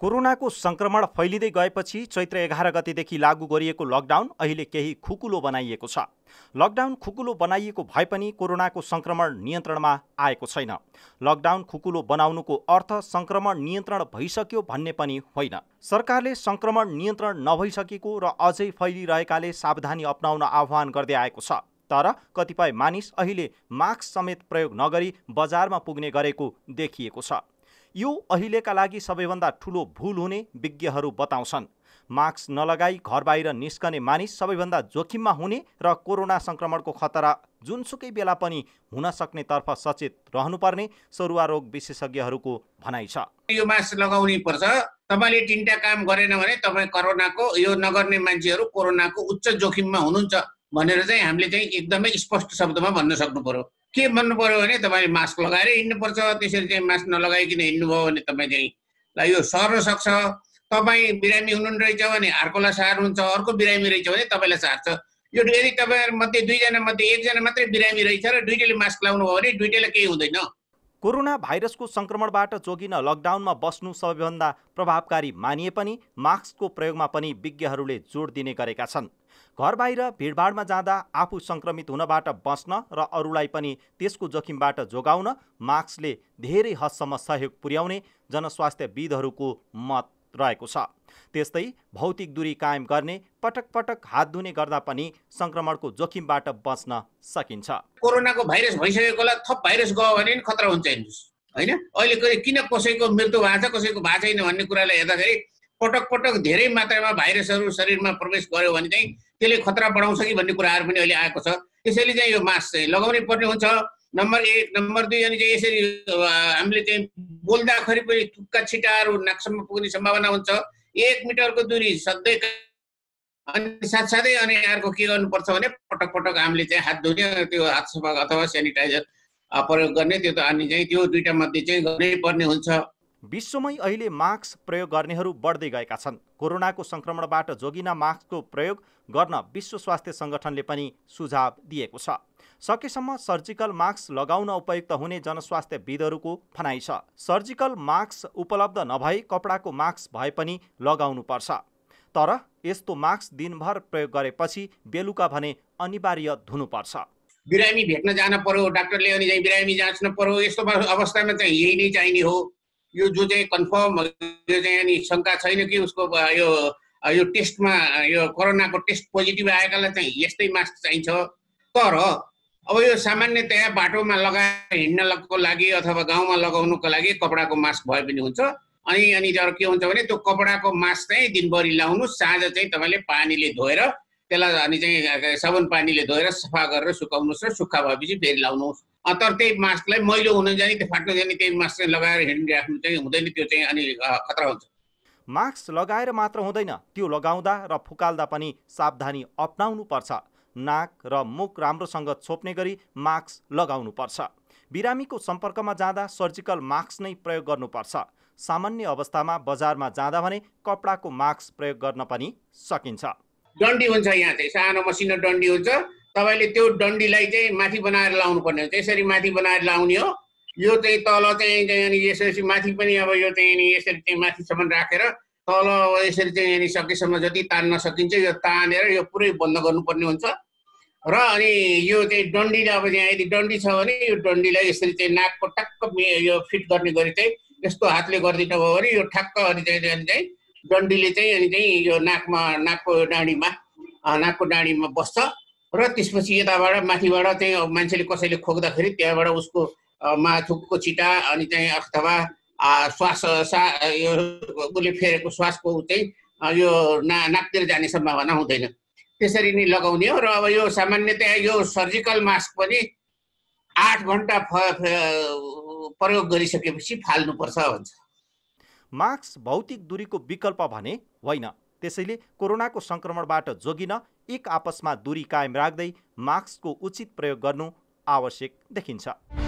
कोरोनाको संक्रमण फैलिँदै गएपछि चैत्र 11 गतेदेखि लागू गरिएको लकडाउन अहिले केही खुकुलो बनाइएको छ। लकडाउन खुकुलो बनाइएको भए पनि कोरोनाको संक्रमण नियन्त्रणमा आएको छैन। लकडाउन खुकुलो बनाउनुको अर्थ संक्रमण नियन्त्रण भइसक्यो भन्ने पनि होइन। सरकारले संक्रमण नियन्त्रण नभइसकेको र अझै फैलिरहेकाले सावधानी अपनाउन आह्वान गर्दै आएको छ। तर कतिपय मानिस अहिले मास्क समेत प्रयोग नगरी बजारमा पुग्ने गरेको देखिएको छ। यो अहिलेका लागि सबैभन्दा ठूलो भूल हुने विज्ञहरू बताउँछन्। मास्क नलगाई घर बाहिर निस्कने मानिस सबैभन्दा जोखिममा हुने र कोरोना संक्रमणको खतरा जुनसुकै बेला पनि हुन सक्ने तर्फ सचेत रहनुपर्ने सरुवा रोग विशेषज्ञहरूको भनाइ छ। यो मास्क लगाउनै पर्छ। तपाईले तीनटा काम गरेन भने तपाई कोरोनाको यो नगर्ने मान्छेहरू कोरोनाको उच्च जोखिममा हुनुहुन्छ भनेर चाहिँ हामीले चाहिँ एकदमै स्पष्ट शब्दमा भन्न सक्नु पर्यो। के भन्नु पर्यो भने तपाईले मास्क लगाएर हिँड्नुपर्छ, त्यसरी चाहिँ मास्क नलगाइकन हिँड्नुभयो भने तपाईँ चाहिँ यो सर्न सक्छ। तपाईँ बिरामी हुनुहुन्न रहेछ भने अर्कोलाई सार्नुहुन्छ, अर्को बिरामी रहेछ भने तपाईँलाई सार्छ। यो यदि तपाईँहरूमध्ये दुईजनामध्ये एकजना मात्रै बिरामी रहेछ र दुईटैले मास्क लाउनु भयो भने दुईटैलाई केही हुँदैन। कोरोना भाइरसको संक्रमणबाट जोगिन लकडाउनमा बस्नु सबैभन्दा प्रभावकारी मानिए पनि मास्कको प्रयोगमा पनि विज्ञहरूले जोड दिने गरेका छन्। घर बाहिर भीडभाडमा जाँदा आफू संक्रमित हुनबाट बस्न र अरूलाई पनि त्यसको जोखिमबाट जोगाउन मास्कले धेरै हदसम्म सहयोग पुर्याउने जनस्वास्थ्यविदहरूको मत रहेको छ। त्यस्तै भौतिक दूरी कायम गर्ने, पटक पटक हात धुने गर्दा पनि संक्रमणको जोखिमबाट बस्न सकिन्छ। कोरोनाको भाइरस भइसकेकोलाई थप भाइरस गयो भने नि खतरा हुन्छ हैन। अहिले किन कसैको मृत्यु भएको छ कसैको भएको छैन भन्ने कुरालाई हेर्दाखेरि पटक पटक धेरै मात्रामा भाइरसहरू शरीरमा प्रवेश गर्यो भने चाहिँ त्यसले खतरा बढाउँछ कि भन्ने कुराहरू पनि अहिले आएको छ। त्यसैले चाहिँ यो मास्क चाहिँ लगाउनै पर्ने हुन्छ। नम्बर 1 नम्बर 2 अनि चाहिँ यसरी हामीले चाहिँ बोल्दाखेरि पनि थुक्का छिटाहरू नाकसम्म पुग्ने सम्भावना हुन्छ। 1 मिटरको दूरी सधैँ अनि साथसाथै अनि अर्को के गर्नुपर्छ भने पटक पटक हामीले चाहिँ हात धुने, त्यो हात सफा अथवा सेनिटाइजर प्रयोग गर्ने, त्यो त अनि चाहिँ त्यो दुईटा मध्ये चाहिँ गर्नै पर्ने हुन्छ। विश्वमै अहिले मास्क प्रयोग गर्नेहरू बढ्दै गएका छन्। कोरोनाको संक्रमणबाट जोगिन मास्कको प्रयोग गर्न विश्व स्वास्थ्य संगठनले पनि सुझाव दिएको छ। सकेसम्म सर्जिकल मास्क लगाउन उपयुक्त हुने जनस्वास्थ्यविदहरूको भनाइ छ। सर्जिकल मास्क उपलब्ध नभई कपडाको मास्क भए पनि लगाउनुपर्छ। तर यस्तो मास्क दिनभर प्रयोग गरेपछि बेलुका भने अनिवार्य धुनुपर्छ। बिरामी भेट्न जान पर्यो, डाक्टरले अनि बिरामी जाँच्न पर्यो, यस्तो अवस्थामा चाहिँ यही नै चाहिने हो। यो जो चाहिँ कन्फर्म यो चाहिँ अनि शंका छैन कि उसको यो टेस्टमा यो कोरोनाको टेस्ट पोजिटिभ आएकालाई चाहिँ यस्तै मास्क चाहिन्छ। तर अब यो सामान्यतया बाटोमा लगाएर हिँड्नको लागि अथवा गाउँमा लगाउनुको लागि कपडाको मास्क भए पनि हुन्छ। अनि अनि तर के हुन्छ भने त्यो कपडाको मास्क चाहिँ दिनभरि लाउनु, साँझ चाहिँ तपाईँले पानीले धोएर त्यसलाई अनि चाहिँ साबुन पानीले धोएर सफा गरेर सुकाउनुहोस् र सुक्खा भएपछि फेरि लाउनुहोस्। तर त्यही मास्कलाई मैलो हुन जाने, त्यो फाट्न जाने त्यही मास्क लगाएर हिँडिराख्नु चाहिँ हुँदैन, त्यो चाहिँ अनि खतरा हुन्छ। मास्क लगाएर मात्र हुँदैन, त्यो लगाउँदा र फुकाल्दा पनि सावधानी अपनाउनु पर्छ। नाक र मुख राम्रोसँग छोप्ने गरी मास्क लगाउनु पर्छ। बिरामीको सम्पर्कमा जाँदा सर्जिकल मास्क नै प्रयोग गर्नुपर्छ। सामान्य अवस्थामा बजारमा जाँदा भने कपडाको मास्क प्रयोग गर्न पनि सकिन्छ। डन्डी हुन्छ, यहाँ चाहिँ सानो मसिनो डन्डी हुन्छ, तपाईले त्यो डन्डीलाई चाहिँ माथि बनाएर लाउनु पर्ने हुन्छ। यसरी माथि बनाएर लाउने हो। यो चाहिँ तल चाहिँ अनि यसरी माथि पनि अब यो चाहिँ अनि यसरी चाहिँ माथिसम्म राखेर तल यसरी चाहिँ अनि सकेसम्म जति तान्न सकिन्छ यो तानेर यो पुरै बन्द गर्नुपर्ने हुन्छ। र अनि यो चाहिँ डन्डीले अब यहाँ यदि डन्डी छ भने यो डन्डीलाई यसरी चाहिँ नाकको टक्क यो फिट गर्ने गरी चाहिँ यस्तो हातले गर्दिनु भयो भने यो ठ्याक्क अनि चाहिँ डन्डीले चाहिँ अनि चाहिँ यो नाकको डाँडीमा बस्छ र त्यसपछि यताबाट माथिबाट चाहिँ मान्छेले कसैले खोक्दाखेरि त्यहाँबाट उसको माथुको छिटा अनि चाहिँ अथवा उसले फेरेको श्वासको चाहिँ यो नाकतिर जाने सम्भावना हुँदैन। त्यसरी नै लगाउने हो। र अब यो सामान्यतया यो सर्जिकल मास्क पनि 8 घण्टा प्रयोग गरिसकेपछि फाल्नुपर्छ भन्छ। मास्क भौतिक दूरीको विकल्प भने होइन। त्यसैले कोरोनाको संक्रमणबाट जोगिन एक आपसमा दूरी कायम राख्दै मास्कको उचित प्रयोग गर्नु आवश्यक देखिन्छ।